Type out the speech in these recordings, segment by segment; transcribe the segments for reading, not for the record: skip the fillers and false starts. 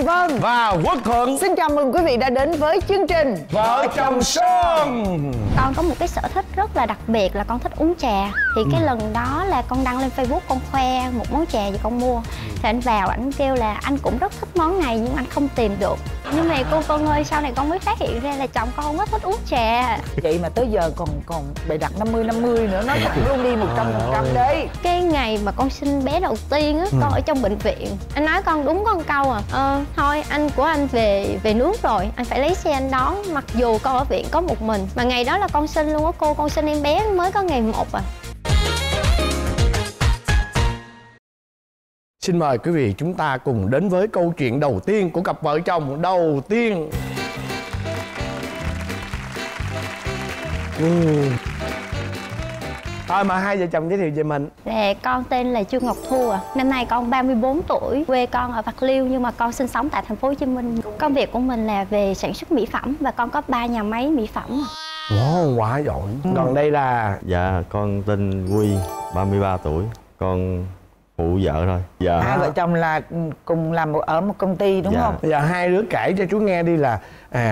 Tường Vân và Quốc Thuận. Xin chào mừng quý vị đã đến với chương trình Vợ Chồng Son. Con có một cái sở thích rất là đặc biệt là con thích uống trà. Thì cái lần đó là con đăng lên Facebook, con khoe một món trà gì con mua. Thì anh vào, anh kêu là anh cũng rất thích món này nhưng anh không tìm được. Nhưng mà cô Vân ơi, sau này con mới phát hiện ra là chồng con không có thích uống trà. Vậy mà tới giờ còn bày đặt 50-50 nữa, nói thẳng luôn đi 100% đấy. Cái ngày mà con sinh bé đầu tiên á, con ở trong bệnh viện. Anh nói con đúng con câu à, thôi anh của anh về nước rồi, anh phải lấy xe anh đón. Mặc dù con ở viện có một mình, mà ngày đó là con sinh luôn á cô, con sinh em bé mới có ngày 1 à. Xin mời quý vị chúng ta cùng đến với câu chuyện đầu tiên của cặp vợ chồng đầu tiên. Thôi mà hai vợ chồng giới thiệu về mình. Dạ, con tên là Trương Ngọc Thu ạ. Năm nay con 34 tuổi, quê con ở Bạc Liêu nhưng mà con sinh sống tại thành phố Hồ Chí Minh. Công việc của mình là về sản xuất mỹ phẩm và con có 3 nhà máy mỹ phẩm. Wow, quá giỏi. Còn đây là... Dạ, con tên Huy, 33 tuổi. Con... phụ vợ thôi. Dạ. Hai vợ chồng là cùng làm ở một công ty đúng không? Bây giờ hai đứa kể cho chú nghe đi là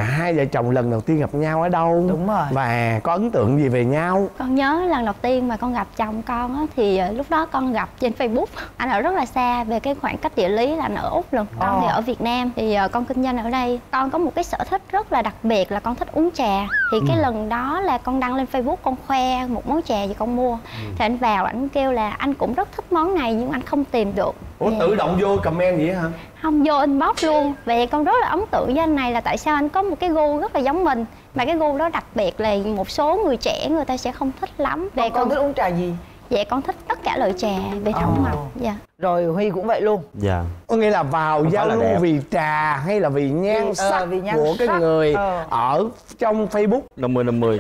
hai vợ chồng lần đầu tiên gặp nhau ở đâu? Đúng rồi. Và có ấn tượng gì về nhau? Con nhớ lần đầu tiên mà con gặp chồng con á, thì lúc đó con gặp trên Facebook. Anh ở rất là xa, về cái khoảng cách địa lý là anh ở Úc luôn. Con thì ở Việt Nam, thì con kinh doanh ở đây. Con có một cái sở thích rất là đặc biệt là con thích uống trà. Thì cái lần đó là con đăng lên Facebook, con khoe một món trà gì con mua. Thì anh vào, anh kêu là anh cũng rất thích món này nhưng anh không tìm được. Ủa, tự động vô comment vậy hả? Không, vô inbox luôn. Vậy con rất là ấn tượng với anh này là tại sao anh có một cái gu rất là giống mình. Mà cái gu đó đặc biệt là một số người trẻ người ta sẽ không thích lắm. Về con thích uống trà gì? Vậy con thích tất cả loại trà về thảo mộc. Dạ. Rồi Huy cũng vậy luôn. Dạ. Có nghĩa là vào giao lưu vì trà hay là vì nhan sắc của cái người ở trong Facebook? 50-50.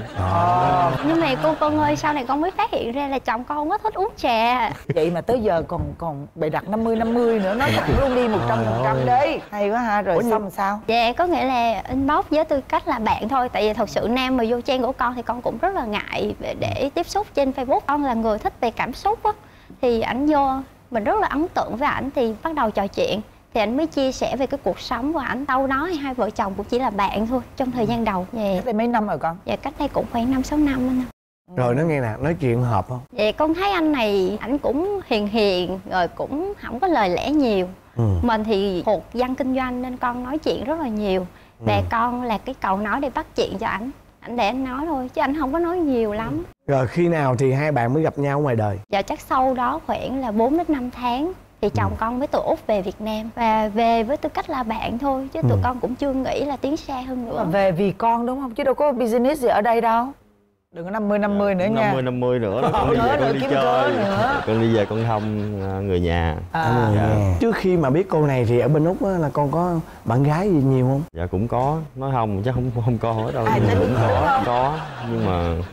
Nhưng mà cô Vân ơi, sau này con mới phát hiện ra là chồng con không có thích uống trà. Vậy mà tới giờ còn bày đặt 50-50 nữa, nói thẳng luôn đi 100% đấy. Hay quá ha, rồi xong sao? Dạ, có nghĩa là inbox với tư cách là bạn thôi. Tại vì thật sự nam mà vô trang của con thì con cũng rất là ngại để tiếp xúc trên Facebook. Con là người thích về cảm xúc á, thì ảnh vô mình rất là ấn tượng với ảnh thì bắt đầu trò chuyện. Thì ảnh mới chia sẻ về cái cuộc sống của ảnh. Đâu đó hai vợ chồng cũng chỉ là bạn thôi trong thời gian đầu. Cách đây mấy năm rồi con? Dạ, cách đây cũng khoảng 5-6 năm anh. Rồi nó nghe nè, nói chuyện hợp không? Dạ, con thấy anh này ảnh cũng hiền, rồi cũng không có lời lẽ nhiều. Mình thì thuộc dân kinh doanh nên con nói chuyện rất là nhiều. Và con là cái cầu nói để bắt chuyện cho ảnh. Anh để anh nói thôi chứ anh không có nói nhiều lắm. Rồi khi nào thì hai bạn mới gặp nhau ngoài đời? Dạ, chắc sau đó khoảng là 4 đến 5 tháng thì chồng con mới từ Úc về Việt Nam. Và về với tư cách là bạn thôi chứ tụi con cũng chưa nghĩ là tiến xa hơn nữa. Mà về vì con đúng không? Chứ đâu có business gì ở đây đâu. Đừng có 50-50 nữa nha. 50-50 nữa là con đi về con đi chơi. Con đi về con thăm người nhà. Trước khi mà biết cô này thì ở bên Úc là con có bạn gái gì nhiều không? Dạ cũng có, nói không chắc không có hỏi đâu. Cũng có nhưng mà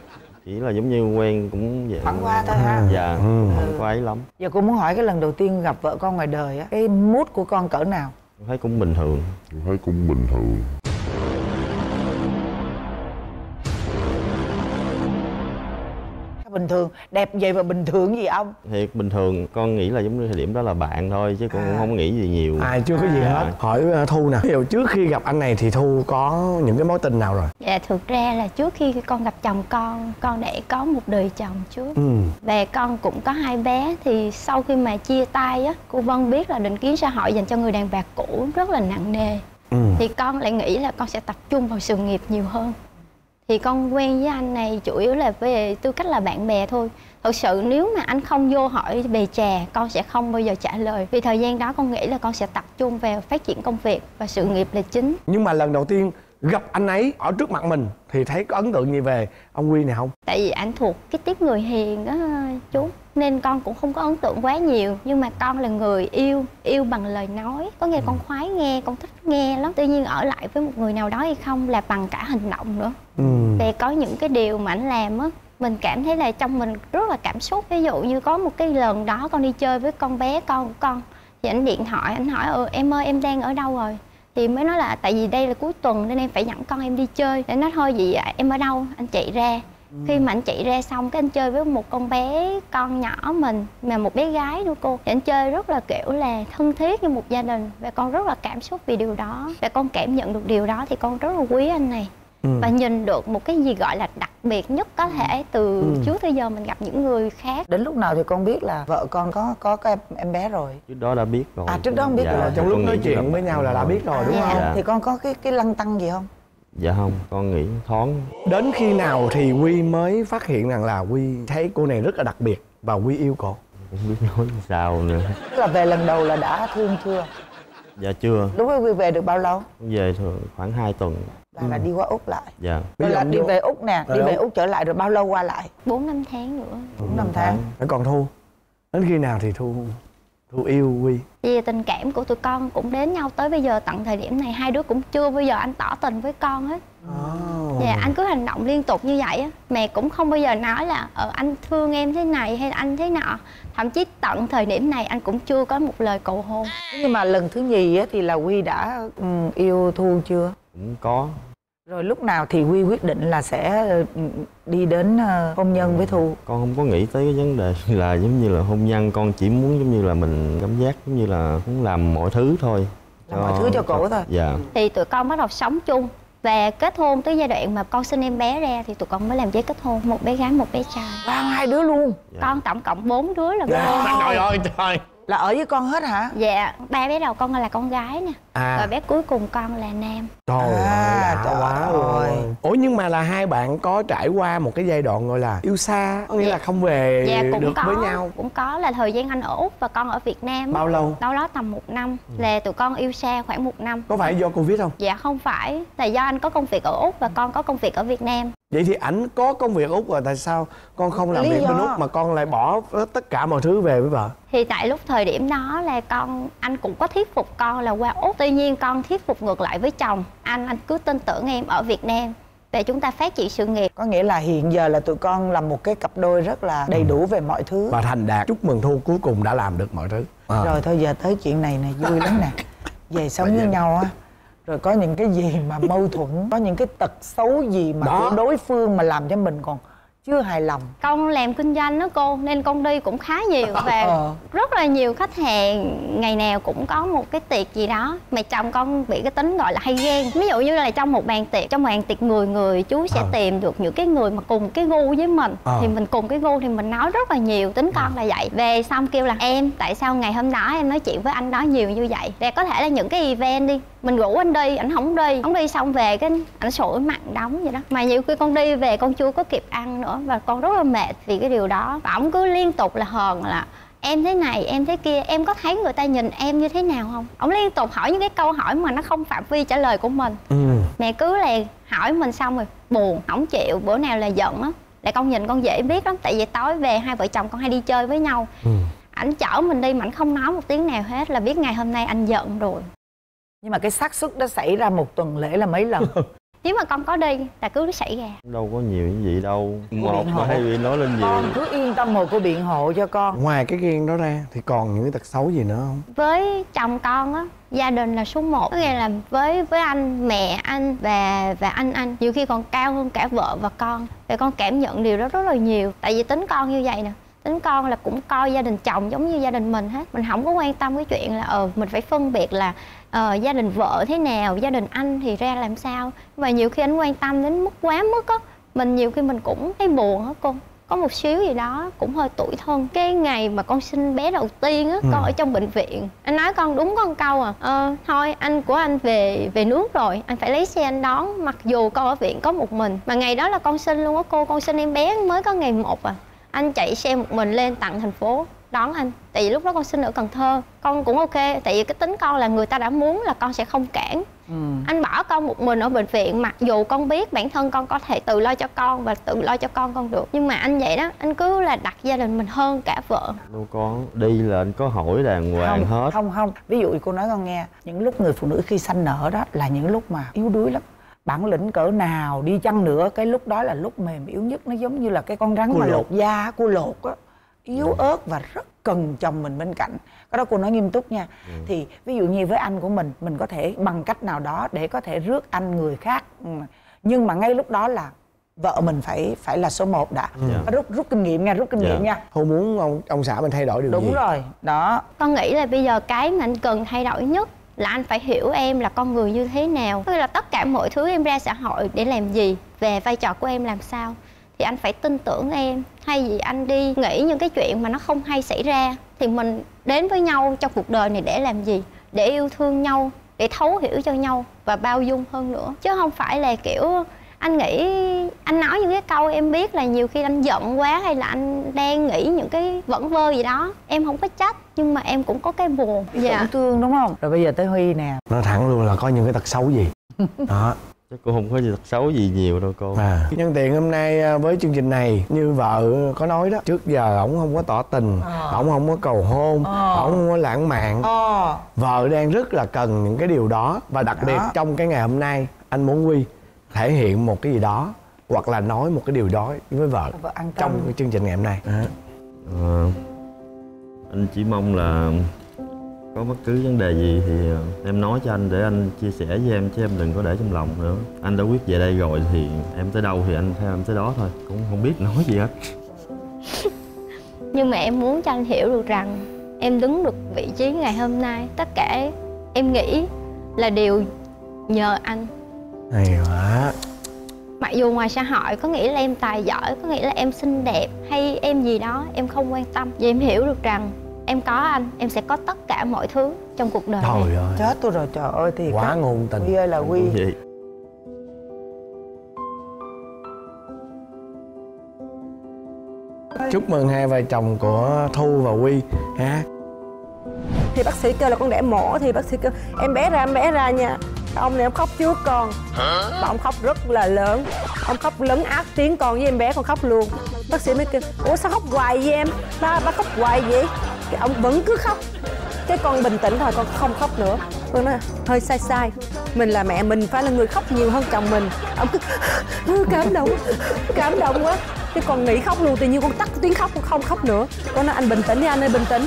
chỉ là giống như quen cũng vậy. Thoáng qua thôi ha. Dạ, không có ấy lắm. Giờ cô muốn hỏi cái lần đầu tiên gặp vợ con ngoài đời á, cái mood của con cỡ nào? Con thấy cũng bình thường. Con thấy cũng bình thường. Bình thường, đẹp vậy mà bình thường gì ông? Thiệt bình thường, con nghĩ là giống như thời điểm đó là bạn thôi chứ con cũng không nghĩ gì nhiều. Chưa có gì hết. Hỏi Thu nè, hiểu trước khi gặp anh này thì Thu có những cái mối tình nào rồi? Dạ, thực ra là trước khi con gặp chồng con đã có một đời chồng trước. Và con cũng có 2 bé. Thì sau khi mà chia tay á, cô Vân biết là định kiến xã hội dành cho người đàn bà cũ rất là nặng nề. Thì con lại nghĩ là con sẽ tập trung vào sự nghiệp nhiều hơn. Thì con quen với anh này chủ yếu là về tư cách là bạn bè thôi. Thật sự nếu mà anh không vô hỏi về trà, con sẽ không bao giờ trả lời. Vì thời gian đó con nghĩ là con sẽ tập trung vào phát triển công việc và sự nghiệp là chính. Nhưng mà lần đầu tiên gặp anh ấy ở trước mặt mình thì thấy có ấn tượng gì về ông Huy này không? Tại vì anh thuộc cái tiếp người hiền đó chú, nên con cũng không có ấn tượng quá nhiều. Nhưng mà con là người yêu bằng lời nói. Có nghe con khoái nghe, con thích nghe lắm. Tuy nhiên ở lại với một người nào đó hay không là bằng cả hành động nữa. Về có những cái điều mà anh làm á, mình cảm thấy là trong mình rất là cảm xúc. Ví dụ như có một cái lần đó con đi chơi với con bé con của con, thì anh điện thoại, anh hỏi em ơi em đang ở đâu rồi? Thì mới nói là tại vì đây là cuối tuần nên em phải dẫn con em đi chơi. Để nói thôi vậy em ở đâu, anh chạy ra. Khi mà anh chị ra xong cái anh chơi với một con bé con nhỏ mình, mà một bé gái nữa cô. Anh chơi rất là kiểu là thân thiết như một gia đình, và con rất là cảm xúc vì điều đó, và con cảm nhận được điều đó thì con rất là quý anh này. Và nhìn được một cái gì gọi là đặc biệt nhất có thể từ trước tới giờ mình gặp những người khác. Đến lúc nào thì con biết là vợ con có cái em bé rồi? Trước đó đã biết rồi. À, trước đó không biết rồi. Trong lúc nói chuyện với nhau là đã biết rồi đúng không? Thì con có cái lăn tăn gì không? Dạ không, con nghĩ thoáng. Đến khi nào thì Huy mới phát hiện rằng là Huy thấy cô này rất là đặc biệt và Huy yêu cô? Không biết nói sao nữa. Tức là về lần đầu là đã thương chưa? Dạ chưa. Đúng rồi, Huy về được bao lâu? Về thường khoảng 2 tuần. Là đi qua Úc lại. Dạ. Rồi là đi về Úc nè, đi về Úc trở lại rồi bao lâu qua lại? 4-5 tháng nữa. 4-5 tháng. Còn Thu, đến khi nào thì Thu yêu Huy? Vì tình cảm của tụi con cũng đến nhau tới bây giờ, tận thời điểm này hai đứa cũng chưa bao giờ anh tỏ tình với con hết. Dạ, anh cứ hành động liên tục như vậy á. Mẹ cũng không bao giờ nói là anh thương em thế này hay anh thế nọ. Thậm chí tận thời điểm này anh cũng chưa có một lời cầu hôn. Nhưng mà lần thứ nhì á thì là Huy đã yêu Thu chưa? Cũng có. Rồi lúc nào thì Huy quyết định là sẽ đi đến hôn nhân với Thu? Con không có nghĩ tới cái vấn đề là giống như là hôn nhân. Con chỉ muốn giống như là mình cảm giác giống như là muốn làm mọi thứ thôi. Làm mọi thứ cho cổ thôi. Dạ. Thì tụi con bắt đầu sống chung và kết hôn tới giai đoạn mà con sinh em bé ra thì tụi con mới làm giấy kết hôn, một bé gái một bé trai. Wow, hai đứa luôn. Dạ. Con tổng cộng 4 đứa là con. Trời ơi trời. Là ở với con hết hả? Dạ, ba bé đầu con là con gái nè, rồi bé cuối cùng con là nam. Trời ơi, đã quá rồi. Ủa nhưng mà là hai bạn có trải qua một cái giai đoạn gọi là yêu xa, có nghĩa là không về được với nhau? Cũng có, là thời gian anh ở Úc và con ở Việt Nam. Bao lâu? Đâu đó tầm 1 năm, là tụi con yêu xa khoảng 1 năm. Có phải do Covid không? Dạ không phải, là do anh có công việc ở Úc và con có công việc ở Việt Nam. Vậy thì ảnh có công việc Úc rồi, tại sao con không làm việc bên Úc mà con lại bỏ tất cả mọi thứ về với vợ? Thì tại lúc thời điểm đó là anh cũng có thuyết phục con là qua Úc. Tuy nhiên con thuyết phục ngược lại với chồng. Anh cứ tin tưởng em ở Việt Nam để chúng ta phát triển sự nghiệp. Có nghĩa là hiện giờ là tụi con là một cái cặp đôi rất là đầy đủ về mọi thứ. Và thành đạt. Chúc mừng Thu cuối cùng đã làm được mọi thứ. Rồi thôi giờ tới chuyện này nè, vui lắm nè. Về sống với nhau á, rồi có những cái gì mà mâu thuẫn, có những cái tật xấu gì mà của đối phương mà làm cho mình còn chưa hài lòng. Con làm kinh doanh đó cô, nên con đi cũng khá nhiều và rất là nhiều khách hàng, ngày nào cũng có một cái tiệc gì đó. Mà chồng con bị cái tính gọi là hay ghen. Ví dụ như là trong một bàn tiệc 10 người, chú sẽ tìm được những cái người mà cùng cái gu với mình. Thì mình cùng cái gu thì mình nói rất là nhiều, tính con là vậy. Về xong kêu là em, tại sao ngày hôm đó em nói chuyện với anh đó nhiều như vậy? Và có thể là những cái event đi, mình rủ anh đi, anh không đi. Không đi xong về cái anh sủi mặt đóng vậy đó. Mà nhiều khi con đi về con chưa có kịp ăn nữa và con rất là mệt vì cái điều đó. Và ổng cứ liên tục là hờn là em thế này, em thế kia, em có thấy người ta nhìn em như thế nào không? Ổng liên tục hỏi những cái câu hỏi mà nó không phạm vi trả lời của mình. Mẹ cứ là hỏi mình xong rồi buồn, không chịu, bữa nào là giận á. Là con nhìn con dễ biết lắm, tại vì tối về hai vợ chồng con hay đi chơi với nhau. Ảnh chở mình đi mà ảnh không nói một tiếng nào hết là biết ngày hôm nay anh giận rồi. Nhưng mà cái xác suất đó xảy ra một tuần lễ là mấy lần? Nếu mà con có đi là cứ xảy ra. Đâu có nhiều như vậy đâu. Một mà hay bị nói lên nhiều. Con cứ yên tâm rồi cô biện hộ cho con. Ngoài cái ghen đó ra thì còn những cái tật xấu gì nữa không? Với chồng con á, gia đình là số 1. Có nghĩa là với anh, mẹ anh và anh nhiều khi còn cao hơn cả vợ và con. Và con cảm nhận điều đó rất là nhiều. Tại vì tính con như vậy nè, tính con là cũng coi gia đình chồng giống như gia đình mình hết. Mình không có quan tâm cái chuyện là mình phải phân biệt là gia đình vợ thế nào, gia đình anh thì ra làm sao. Mà nhiều khi anh quan tâm đến mức quá mức á, mình nhiều khi mình cũng thấy buồn á cô. Có một xíu gì đó cũng hơi tủi thân. Cái ngày mà con sinh bé đầu tiên á, con ở trong bệnh viện. Anh nói con đúng con câu thôi anh của anh về nước rồi, anh phải lấy xe anh đón. Mặc dù con ở viện có một mình. Mà ngày đó là con sinh luôn á cô, con sinh em bé mới có ngày 1 à. Anh chạy xe một mình lên tận thành phố đón anh. Tại vì lúc đó con sinh ở Cần Thơ. Con cũng ok, tại vì cái tính con là người ta đã muốn là con sẽ không cản. Anh bỏ con một mình ở bệnh viện. Mặc dù con biết bản thân con có thể tự lo cho con và tự lo cho con được, nhưng mà anh vậy đó, anh cứ là đặt gia đình mình hơn cả vợ. Đâu có, đi là anh có hỏi đàng hoàng hết. Không, ví dụ cô nói con nghe, những lúc người phụ nữ khi sanh nở đó là những lúc mà yếu đuối lắm. Bản lĩnh cỡ nào đi chăng nữa, cái lúc đó là lúc mềm yếu nhất. Nó giống như là cái con rắn mà lột da, cô lột á, yếu ớt và rất cần chồng mình bên cạnh. Cái đó cô nói nghiêm túc nha. Thì ví dụ như với anh của mình có thể bằng cách nào đó để có thể rước anh người khác. Nhưng mà ngay lúc đó là vợ mình phải là số 1 đã. Rút kinh nghiệm nha, Không muốn ông xã mình thay đổi điều gì. Đúng rồi, đó. Con nghĩ là bây giờ cái mà anh cần thay đổi nhất là anh phải hiểu em là con người như thế nào. Tức là tất cả mọi thứ em ra xã hội để làm gì, về vai trò của em làm sao, thì anh phải tin tưởng em. Hay gì anh đi nghĩ những cái chuyện mà nó không hay xảy ra. Thì mình đến với nhau trong cuộc đời này để làm gì? Để yêu thương nhau, để thấu hiểu cho nhau và bao dung hơn nữa. Chứ không phải là kiểu anh nghĩ, anh nói những cái câu em biết là nhiều khi anh giận quá hay là anh đang nghĩ những cái vẩn vơ gì đó. Em không có trách nhưng mà em cũng có cái buồn. Dạ. Cũng thương đúng không? Rồi bây giờ tới Huy nè. Nói thẳng luôn là có những cái tật xấu gì. Đó. Cô không có gì tật xấu gì nhiều đâu cô. Nhân tiện hôm nay với chương trình này, như vợ có nói đó, trước giờ ổng không có tỏ tình, ổng không có cầu hôn, ổng không có lãng mạn. Vợ đang rất là cần những cái điều đó. Và đặc biệt trong cái ngày hôm nay, anh muốn Huy thể hiện một cái gì đó hoặc là nói một cái điều đó với vợ, trong cái chương trình ngày hôm nay. Anh chỉ mong là có bất cứ vấn đề gì thì em nói cho anh để anh chia sẻ với em, chứ em đừng có để trong lòng nữa. Anh đã quyết về đây rồi thì em tới đâu thì anh theo em tới đó thôi, cũng không biết nói gì hết. Nhưng mà em muốn cho anh hiểu được rằng em đứng được vị trí ngày hôm nay, tất cả em nghĩ là đều nhờ anh. Hay quá. Mặc dù ngoài xã hội có nghĩa là em tài giỏi, có nghĩa là em xinh đẹp hay em gì đó, em không quan tâm. Vì em hiểu được rằng em có anh, em sẽ có tất cả mọi thứ trong cuộc đời này. Trời ơi, chết tôi rồi, trời ơi. Thì quá ngôn tình. Huy ơi là Huy. Chúc mừng hai vợ chồng của Thu và Huy ha. Thì bác sĩ kêu là con đẻ mổ, thì bác sĩ kêu em bé ra nha. Ông này ông khóc trước con. Và ông khóc rất là lớn. Ông khóc lấn át tiếng con với em bé, con khóc luôn. Bác sĩ mới kêu, ủa sao khóc hoài vậy em? Ba khóc hoài vậy? Cái ông vẫn cứ khóc. Cái con bình tĩnh thôi, con không khóc nữa. Con nói hơi sai sai. Mình là mẹ, mình phải là người khóc nhiều hơn chồng mình. Ông cứ cảm động quá. Cái con nghỉ khóc luôn, tự nhiên con tắt tiếng khóc, con không khóc nữa. Con nói anh bình tĩnh đi, anh ơi bình tĩnh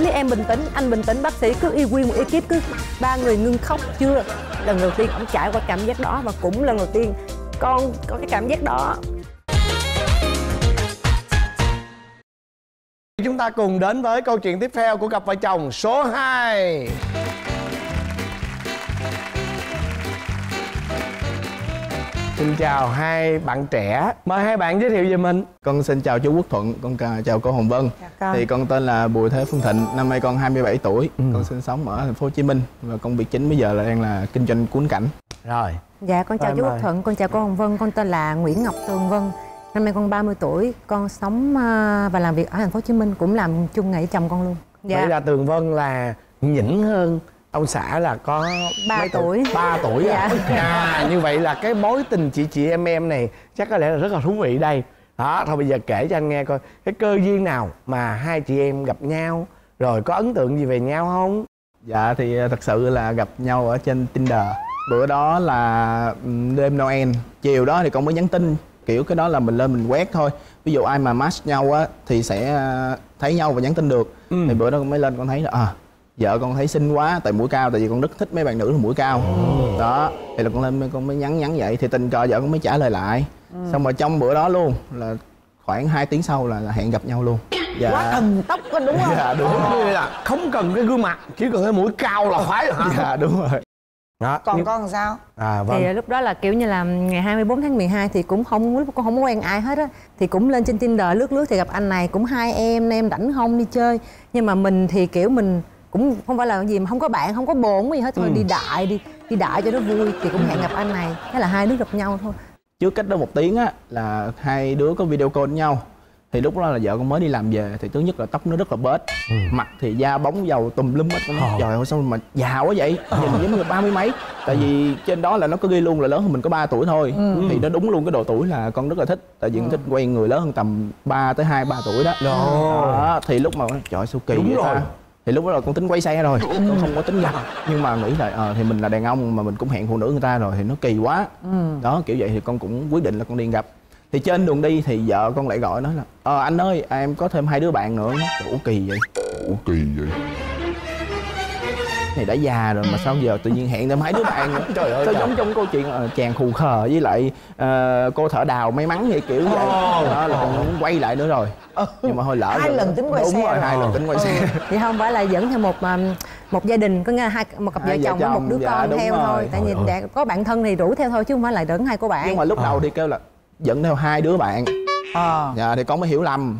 đi em, bình tĩnh, anh bình tĩnh. Bác sĩ cứ y nguyên một ekip, cứ ba người ngưng khóc chưa. Lần đầu tiên ông trải qua cảm giác đó và cũng lần đầu tiên con có cái cảm giác đó. Chúng ta cùng đến với câu chuyện tiếp theo của cặp vợ chồng số 2. Xin chào hai bạn trẻ, mời hai bạn giới thiệu về mình. Con xin chào chú Quốc Thuận, con chào cô Hồng Vân. Thì con tên là Bùi Thế Phương Thịnh, năm nay con 27 tuổi. Con sinh sống ở thành phố Hồ Chí Minh và công việc chính bây giờ là đang là kinh doanh cuốn cảnh. Rồi. Dạ con chào chú Quốc Thuận, con chào cô Hồng Vân, con tên là Nguyễn Ngọc Tường Vân. Năm nay con 30 tuổi, con sống và làm việc ở thành phố Hồ Chí Minh, cũng làm chung nghề chồng con luôn. Dạ. Vậy là Tường Vân là nhỉnh hơn ông xã là có 3 tuổi. Dạ. À, như vậy là cái mối tình chị em này chắc có lẽ là rất là thú vị đây. Đó, thôi bây giờ kể cho anh nghe coi cái cơ duyên nào mà hai chị em gặp nhau, rồi có ấn tượng gì về nhau không? Dạ thì thật sự là gặp nhau ở trên Tinder. Bữa đó là đêm Noel, chiều đó thì con mới nhắn tin. Kiểu cái đó là mình lên mình quét thôi. Ví dụ ai mà match nhau á thì sẽ thấy nhau và nhắn tin được. Thì bữa đó con mới lên con thấy là vợ con thấy xinh quá, tại mũi cao, tại vì con rất thích mấy bạn nữ là mũi cao. Đó, thì là con lên con mới nhắn vậy thì tình cờ vợ con mới trả lời lại. Xong rồi trong bữa đó luôn là khoảng 2 tiếng sau là hẹn gặp nhau luôn. Dạ. Quá thần tốc đó, đúng không? Dạ đúng. Là không cần cái gương mặt, chỉ cần cái mũi cao là khoái rồi. Dạ đúng rồi. Đó. Còn nhưng... con làm sao? Thì lúc đó là kiểu như là ngày 24 tháng 12 thì cũng không, con không có quen ai hết á. Thì cũng lên trên Tinder lướt thì gặp anh này, cũng hai em rảnh không đi chơi. Nhưng mà mình thì kiểu mình cũng không phải là gì mà không có bạn, không có bổn gì hết. Thôi đi đại cho nó vui. Thì cũng hẹn gặp anh này, thế là hai đứa gặp nhau thôi. Trước cách đó 1 tiếng á là hai đứa có video call với nhau. Thì lúc đó là vợ con mới đi làm về. Thì thứ nhất là tóc nó rất là bết, mặt thì da bóng dầu tùm lum hết. Trời ơi sao mà già quá vậy, nhìn giống như 30 mấy. Tại vì trên đó là nó có ghi luôn là lớn hơn mình có 3 tuổi thôi. Thì nó đúng luôn cái độ tuổi là con rất là thích. Tại vì con thích quen người lớn hơn tầm 3 tới 2-3 tuổi đó. Đó. Thì lúc mà trời ơi sao kỳ vậy ta. Thì lúc đó là con tính quay xe rồi, con không có tính gặp. Nhưng mà nghĩ là thì mình là đàn ông mà mình cũng hẹn phụ nữ người ta rồi thì nó kỳ quá. Đó kiểu vậy thì con cũng quyết định là con đi gặp. Thì trên đường đi thì vợ con lại gọi nó là anh ơi em có thêm 2 đứa bạn nữa. Ủa kỳ vậy này đã già rồi mà sao giờ tự nhiên hẹn ra mấy đứa bạn nữa. Trời ơi, sao giống trong câu chuyện chàng khù khờ với lại cô thợ đào may mắn vậy, kiểu vậy đó, là cũng quay lại nữa rồi. Nhưng mà hơi lỡ hai lần tính quay xe. Đúng rồi, hai lần tính quay xe. Thì không phải là dẫn theo một gia đình, có nghe một cặp vợ chồng với một đứa con theo thôi. Tại vì có bạn thân thì rủ theo thôi chứ không phải là dẫn hai cô bạn. Nhưng mà lúc đầu đi kêu là dẫn theo hai đứa bạn. Dạ thì con mới hiểu lầm.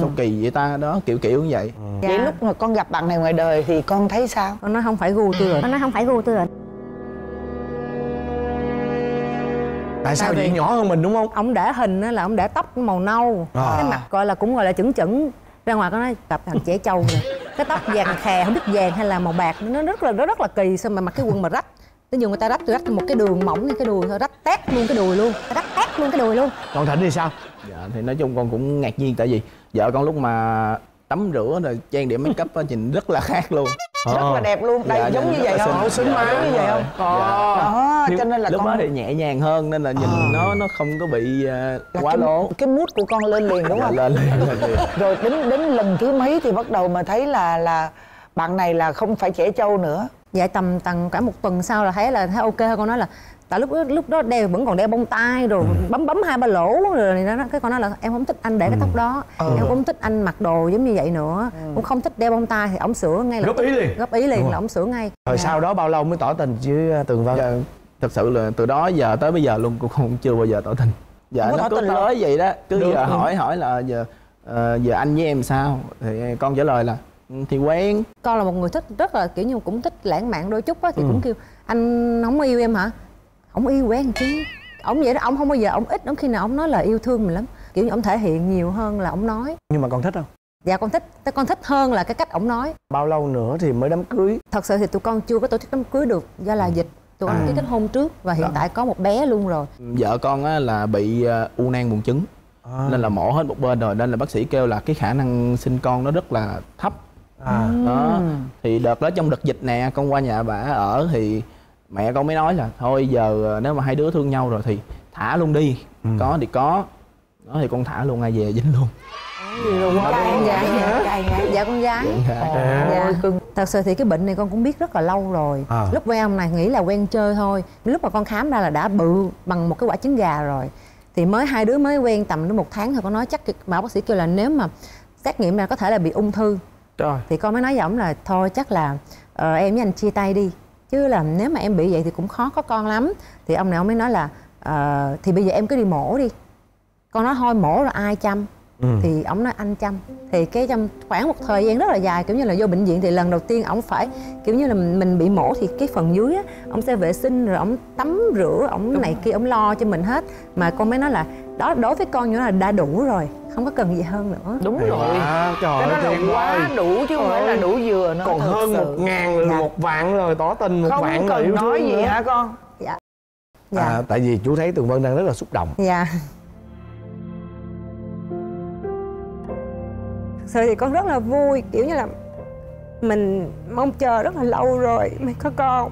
Sao kỳ vậy ta, đó kiểu kiểu như vậy. Vậy lúc mà con gặp bạn này ngoài đời thì con thấy sao? Con nói không phải gu tôi rồi. Tại sao vậy? Nhỏ hơn mình đúng không? Ông để hình là ông để tóc màu nâu, cái mặt gọi là cũng gọi là chững chững. Ra ngoài con nói cặp thằng trẻ trâu này, cái tóc vàng khè không biết vàng hay là màu bạc, nó rất là kỳ. Sao mà mặc cái quần mà rách, ví dụ người ta rách một cái đường mỏng như cái đùi thôi, rách tét luôn cái đùi luôn, rách tét luôn cái đùi luôn. Còn Thịnh thì sao? Dạ thì nói chung con cũng ngạc nhiên, tại vì vợ con lúc mà tắm rửa rồi trang điểm make up nhìn rất là khác luôn, rất là đẹp luôn. Đây giống như vậy không? Xứng má như vậy không? Đó, cho nên là lúc đó thì nhẹ nhàng hơn nên là nhìn nó không có bị quá lố. Cái mood của con lên liền đúng không? Lên liền. Rồi đến lần thứ mấy thì bắt đầu mà thấy là bạn này là không phải trẻ trâu nữa. Dạ tầm tầng cả một tuần sau là thấy ok hơn. Con nói là tại lúc đó đeo vẫn còn đeo bông tai rồi bấm 2-3 lỗ rồi này đó. Cái con nói là em không thích anh để cái tóc đó, em không thích anh mặc đồ giống như vậy nữa, cũng không thích đeo bông tai. Thì ổng sửa ngay là góp ý liền là ổng sửa ngay. Rồi sau đó bao lâu mới tỏ tình với Tường Vân? Dạ, thật sự là từ đó giờ tới bây giờ luôn cũng không chưa bao giờ tỏ tình. Dạ nó cứ nói vậy đó, cứ giờ hỏi là giờ anh với em sao, thì con trả lời là thì quen. Con là một người thích rất là kiểu như cũng thích lãng mạn đôi chút á, thì cũng kêu anh không yêu em hả? Ổng yêu quen chứ. Ổng vậy đó, ổng không bao giờ ổng ít, ổng khi nào ổng nói là yêu thương mình lắm, kiểu như ổng thể hiện nhiều hơn là ổng nói. Nhưng mà con thích không? Dạ con thích, con thích hơn là cái cách ổng nói. Bao lâu nữa thì mới đám cưới? Thật sự thì tụi con chưa có tổ chức đám cưới được do là dịch. Tụi con kết hôn trước và hiện tại có một bé luôn rồi. Vợ con á là bị u nang buồng trứng, nên là mổ hết một bên rồi, nên là bác sĩ kêu là cái khả năng sinh con nó rất là thấp. Đó. Thì đợt đó trong đợt dịch nè, con qua nhà bà ở thì mẹ con mới nói là thôi giờ nếu mà hai đứa thương nhau rồi thì thả luôn đi, có thì có. Đó thì con thả luôn, ai về dính luôn. Dạ con gái. Thật sự thì cái bệnh này con cũng biết rất là lâu rồi. Lúc quen ông này nghĩ là quen chơi thôi, lúc mà con khám ra là đã bự bằng một cái quả trứng gà rồi. Thì mới hai đứa mới quen tầm đến 1 tháng thôi, con nói chắc mà bác sĩ kêu là nếu mà xét nghiệm là có thể là bị ung thư. Trời. Thì con mới nói với ổng là thôi chắc là em với anh chia tay đi, chứ là nếu mà em bị vậy thì cũng khó có con lắm. Thì ông này ông mới nói là thì bây giờ em cứ đi mổ đi. Con nói thôi mổ rồi ai chăm? Thì ổng nói anh chăm. Thì cái chăm khoảng một thời gian rất là dài, kiểu như là vô bệnh viện thì lần đầu tiên ổng phải kiểu như là mình bị mổ thì cái phần dưới á ổng sẽ vệ sinh rồi ổng tắm rửa, ổng này kia ổng lo cho mình hết. Mà con mới nói là đó đối với con như là đã đủ rồi, không có cần gì hơn nữa. Đúng rồi. Trời ơi, nó là quá đủ chứ không phải là đủ vừa nữa. Còn hơn 1000 rồi, 1 vạn rồi, tỏ tình 1 vạn rồi, yêu thương nữa. Không cần nói gì hả con? Dạ. Tại vì chú thấy Tường Vân đang rất là xúc động. Dạ. Thật sự thì con rất là vui, kiểu như là mình mong chờ rất là lâu rồi mình có con.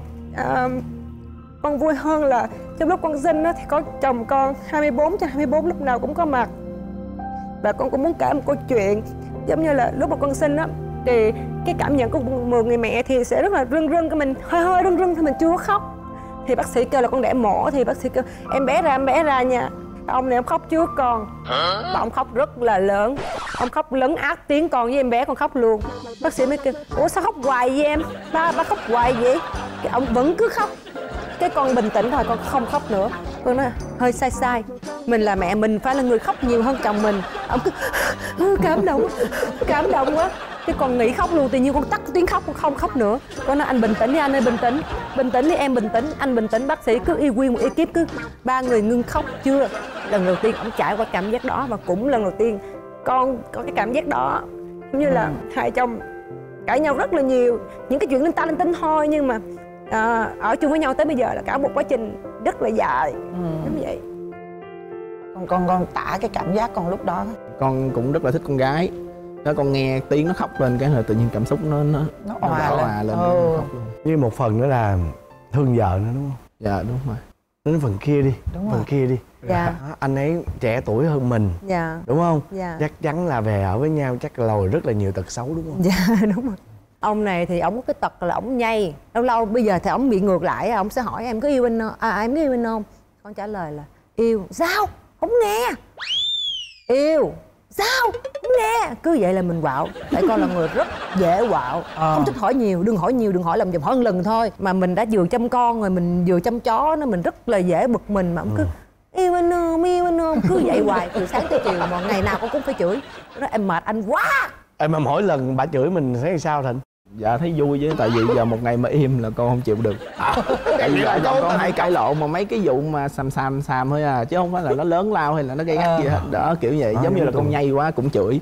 Con vui hơn là trong lúc con sinh thì có chồng con 24/24 lúc nào cũng có mặt. Và con cũng muốn kể một câu chuyện giống như là lúc mà con sinh á thì cái cảm nhận của một người mẹ thì sẽ rất là rưng rưng, cái mình hơi rưng rưng thì mình chưa có khóc. Thì bác sĩ kêu là con để mổ, thì bác sĩ kêu em bé ra nha. Ông này ông khóc trước con, và ông khóc rất là lớn, ông khóc lấn át tiếng con với em bé, con khóc luôn. Bác sĩ mới kêu ủa sao khóc hoài vậy em, ba khóc hoài vậy? Cái ông vẫn cứ khóc. Cái con bình tĩnh thôi, con không khóc nữa. Con nói hơi sai, mình là mẹ mình phải là người khóc nhiều hơn chồng mình. Ông cứ cảm động quá. Cái con nghỉ khóc luôn, tự nhiên con tắt tiếng khóc, con không khóc nữa. Con nói anh bình tĩnh đi, anh ơi bình tĩnh đi, em bình tĩnh, anh bình tĩnh. Bác sĩ cứ y nguyên một ekip, cứ 3 người ngưng khóc chưa. Lần đầu tiên ông trải qua cảm giác đó, và cũng lần đầu tiên con có cái cảm giác đó. Giống như là hai chồng cãi nhau rất là nhiều, những cái chuyện linh tinh thôi, nhưng mà ở chung với nhau tới bây giờ là cả một quá trình rất là dài. Đúng vậy. Con tả cái cảm giác con lúc đó. Con cũng rất là thích con gái đó, con nghe tiếng nó khóc lên cái là tự nhiên cảm xúc nó òa lên, nó khóc luôn. Với một phần nữa là thương vợ nữa đúng không? Dạ đúng rồi. Đến phần kia đi, dạ. Anh ấy trẻ tuổi hơn mình, dạ, đúng không? Dạ. Chắc chắn là về ở với nhau chắc lòi rất là nhiều tật xấu đúng không? Dạ đúng rồi. Ông này thì ổng có cái tật là ổng nhây. Lâu lâu bây giờ thì ổng bị ngược lại, ổng sẽ hỏi em có yêu anh không? À, em có yêu anh không? Con trả lời là yêu. Sao? Không nghe. Yêu. Sao? Không nghe. Cứ vậy là mình quạo. Tại con là người rất dễ quạo. Không thích hỏi nhiều, đừng hỏi nhiều, đừng hỏi làm gì, hỏi một lần thôi. Mà mình đã vừa chăm con rồi, mình vừa chăm chó nó, mình rất là dễ bực mình mà ổng cứ yêu anh không, yêu anh không. Cứ vậy hoài, từ sáng tới chiều mà ngày nào con cũng phải chửi. Nó em mệt anh quá. Em mỗi lần bà chửi mình thấy sao Thịnh? Dạ thấy vui chứ, tại vì giờ một ngày mà im là con không chịu được. Tại vì vợ chồng con hay cãi lộn mà mấy cái vụ mà xàm thôi à, chứ không phải là nó lớn lao hay là nó gây gắt gì hết. Đó kiểu vậy, giống như là con nhây quá cũng chửi.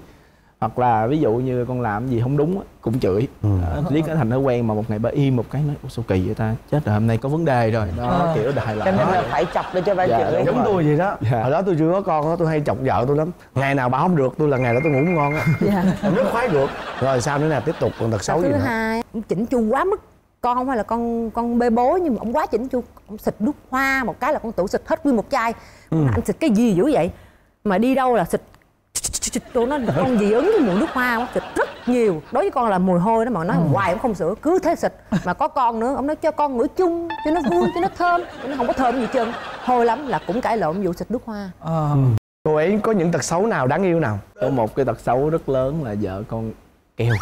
Hoặc là ví dụ như con làm gì không đúng cũng chửi. Lý cái thành thói quen mà một ngày bà im một cái nói sao kỳ vậy ta, chết rồi hôm nay có vấn đề rồi. Đó kiểu đại loại. Cho nên là phải chọc để cho bà chửi. Giống tôi vậy đó. Hồi đó tôi chưa có con đó, tôi hay chọc vợ tôi lắm. Ngày nào bà không được tôi là ngày đó tôi ngủ không ngon á. Rất khoái được. Rồi sao nữa nè, tiếp tục còn tật xấu gì nữa? Thứ hai, chỉnh chu quá mức. Con không phải là con bê bối nhưng mà ông quá chỉnh chu. Ông xịt nước hoa một cái là con tự xịt hết nguyên một chai. Anh xịt cái gì dữ vậy? Mà đi đâu là xịt. Tụi nó con dị ứng với mùi nước hoa, nó xịt rất nhiều. Đối với con là mùi hôi đó mà nó hoài cũng không sửa, cứ thế xịt. Mà có con nữa, ông nói cho con ngửi chung cho nó vui, cho nó thơm. Nó không có thơm gì trơn, hôi lắm là cũng cãi lộn vụ xịt nước hoa. Cô ấy có những tật xấu nào đáng yêu nào? Có một cái tật xấu rất lớn là vợ con kèo,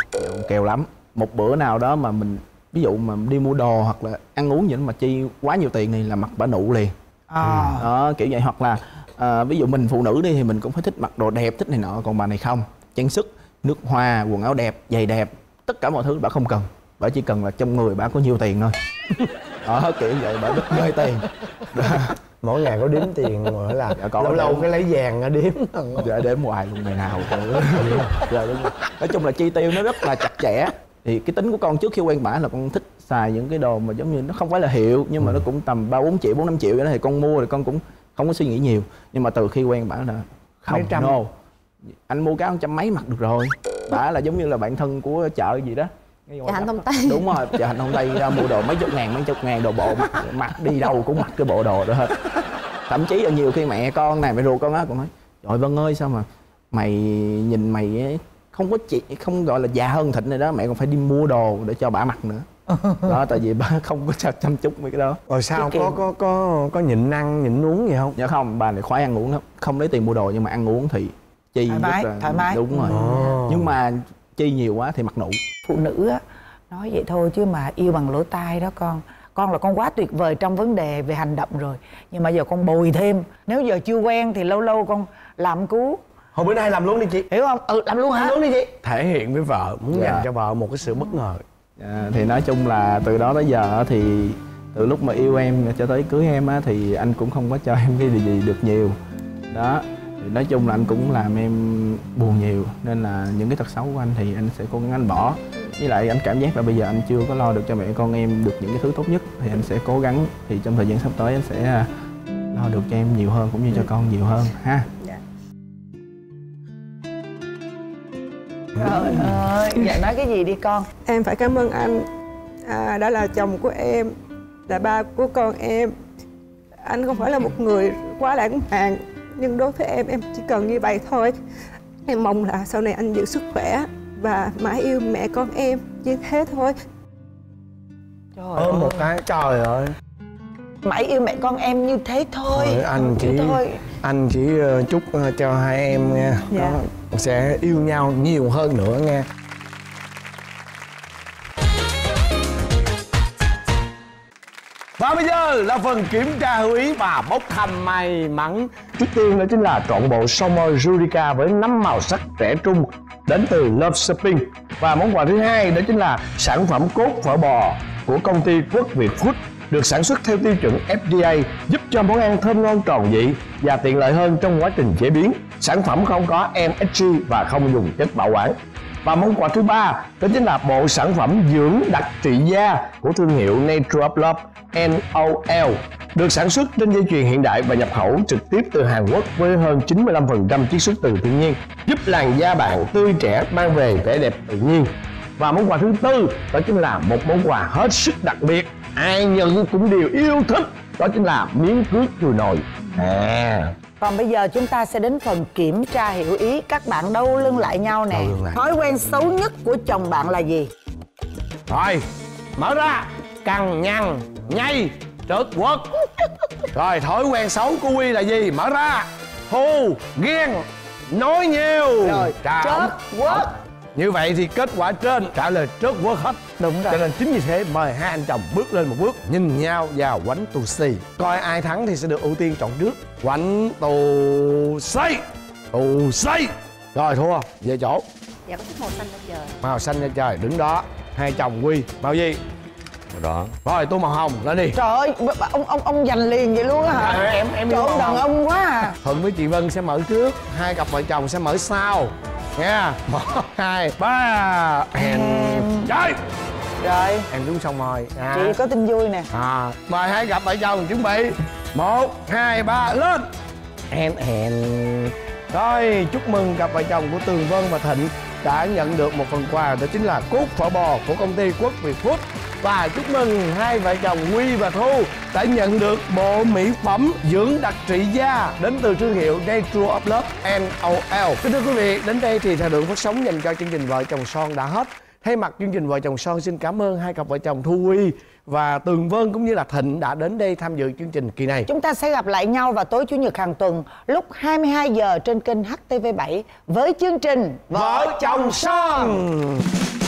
kèo lắm. Một bữa nào đó mà mình ví dụ mà đi mua đồ hoặc là ăn uống gì đó mà chi quá nhiều tiền này là mặt bả nụ liền. Đó kiểu vậy. Hoặc là ví dụ mình phụ nữ đi thì mình cũng phải thích mặc đồ đẹp, thích này nọ. Còn bà này không, trang sức, nước hoa, quần áo đẹp, giày đẹp, tất cả mọi thứ bà không cần. Bà chỉ cần là trong người bà có nhiều tiền thôi. Đó kiểu vậy, bà rất ghê tiền. Mỗi ngày có đếm tiền rồi là lâu lâu cái lấy vàng ra đếm. Dạ đếm hoài luôn ngày nào. Nói chung là chi tiêu nó rất là chặt chẽ. Thì cái tính của con trước khi quen bả là con thích xài những cái đồ mà giống như nó không phải là hiệu nhưng mà nó cũng tầm 3-4 triệu, 4-5 triệu vậy đó. Thì con mua thì con cũng không có suy nghĩ nhiều. Nhưng mà từ khi quen bả là không, no. Anh mua cái 100 mấy mặc được rồi. Bả là giống như là bạn thân của chợ gì đó, chợ Hành Thông Tây. Đúng rồi, chợ Hành Thông Tây ra mua đồ mấy chục ngàn đồ bộ mặc đi đâu cũng mặc cái bộ đồ đó hết. Thậm chí là nhiều khi mẹ con này, mẹ ruột con á cũng nói trời Vân ơi sao mà mày nhìn mày ấy, không có chị không gọi là già hơn Thịnh này đó, mẹ còn phải đi mua đồ để cho bả mặc nữa. Đó tại vì bà không có chăm chút mấy cái đó. Rồi sao có nhịn ăn nhịn uống gì không? Dạ không, bà này khoái ăn uống lắm, không lấy tiền mua đồ nhưng mà ăn uống thì chi thoải mái, rất là thoải mái. Đúng rồi. Nhưng mà chi nhiều quá thì mặt nụ. Phụ nữ á nói vậy thôi chứ mà yêu bằng lỗ tai đó con. Con là con quá tuyệt vời trong vấn đề về hành động rồi, nhưng mà giờ con bồi thêm. Nếu giờ chưa quen thì lâu lâu con làm cú. Hồi bữa nay làm luôn đi chị, hiểu không? Ừ làm luôn hả? Làm luôn đi chị. Thể hiện với vợ, muốn dành cho vợ một cái sự bất ngờ. Thì nói chung là từ đó tới giờ thì từ lúc mà yêu em cho tới cưới em á thì anh cũng không có cho em cái gì được nhiều. Đó thì nói chung là anh cũng làm em buồn nhiều, nên là những cái tật xấu của anh thì anh sẽ cố gắng anh bỏ. Với lại anh cảm giác là bây giờ anh chưa có lo được cho mẹ con em được những cái thứ tốt nhất thì anh sẽ cố gắng, thì trong thời gian sắp tới anh sẽ lo được cho em nhiều hơn cũng như cho con nhiều hơn ha. Trời ơi, dạ nói cái gì đi con? Em phải cảm ơn anh, đã là chồng của em, là ba của con em. Anh không phải là một người quá lãng mạn, nhưng đối với em chỉ cần như vậy thôi. Em mong là sau này anh giữ sức khỏe và mãi yêu mẹ con em, như thế thôi. Trời ơi, một cái trời ơi. Mãi yêu mẹ con em như thế thôi. Rồi, anh chỉ chúc cho hai em nghe, sẽ yêu nhau nhiều hơn nữa nghe. Và bây giờ là phần kiểm tra hữu ý và bốc thăm may mắn. Trước tiên đó chính là trọn bộ Somo Jurica với 5 màu sắc trẻ trung đến từ Love Shopping. Và món quà thứ hai đó chính là sản phẩm cốt phở bò của công ty Quốc Việt Food, được sản xuất theo tiêu chuẩn FDA, giúp cho món ăn thơm ngon tròn vị và tiện lợi hơn trong quá trình chế biến. Sản phẩm không có MSG và không dùng chất bảo quản. Và món quà thứ ba đó chính là bộ sản phẩm dưỡng đặc trị da của thương hiệu Nature of Love (NOL), được sản xuất trên dây chuyền hiện đại và nhập khẩu trực tiếp từ Hàn Quốc với hơn 95% chiết xuất từ tự nhiên, giúp làn da bạn tươi trẻ, mang về vẻ đẹp tự nhiên. Và món quà thứ tư đó chính là một món quà hết sức đặc biệt, ai nhận cũng đều yêu thích, đó chính là miếng cước chùi nồi. Còn bây giờ chúng ta sẽ đến phần kiểm tra hiểu ý. Các bạn đâu lưng lại nhau nè. Thói quen xấu nhất của chồng bạn là gì? Rồi, mở ra. Cằn nhằn nhay trớt quất. Rồi, thói quen xấu của Huy là gì? Mở ra. Thù ghen, nói nhiều, rồi trớt quất. Như vậy thì kết quả trên trả lời trớt quất hết. Đúng rồi. Cho nên chính vì thế mời hai anh chồng bước lên một bước, nhìn nhau vào quánh tù xì, coi ai thắng thì sẽ được ưu tiên chọn trước. Quánh tù xì, tù xì. Rồi thua về chỗ. Dạ có thích màu xanh lên trời. Màu xanh lên trời, đứng đó. Hai chồng Huy màu gì? Đó. Rồi tôi màu hồng lên đi. Trời ơi, ông giành liền vậy luôn á hả? Trời ơi, em yêu đàn ông quá à. Thuận với chị Vân sẽ mở trước, hai cặp vợ chồng sẽ mở sau. Nha, 1, 2, 3. Trời. Rồi. Em đúng xong rồi. À. Chị có tin vui nè. À, mời hai cặp vợ chồng chuẩn bị. 1, 2, 3 lên. Em. Rồi, chúc mừng cặp vợ chồng của Tường Vân và Thịnh đã nhận được một phần quà, đó chính là cốt phở bò của công ty Quốc Việt Food. Và chúc mừng hai vợ chồng Huy và Thu đã nhận được bộ mỹ phẩm dưỡng đặc trị da đến từ thương hiệu Nature of Love NOL. Kính thưa quý vị, đến đây thì thời lượng phát sóng dành cho chương trình Vợ chồng son đã hết. Thay mặt chương trình Vợ chồng son xin cảm ơn hai cặp vợ chồng Thu Huy và Tường Vân cũng như là Thịnh đã đến đây tham dự chương trình kỳ này. Chúng ta sẽ gặp lại nhau vào tối Chủ nhật hàng tuần lúc 22 giờ trên kênh HTV7 với chương trình Vợ chồng son.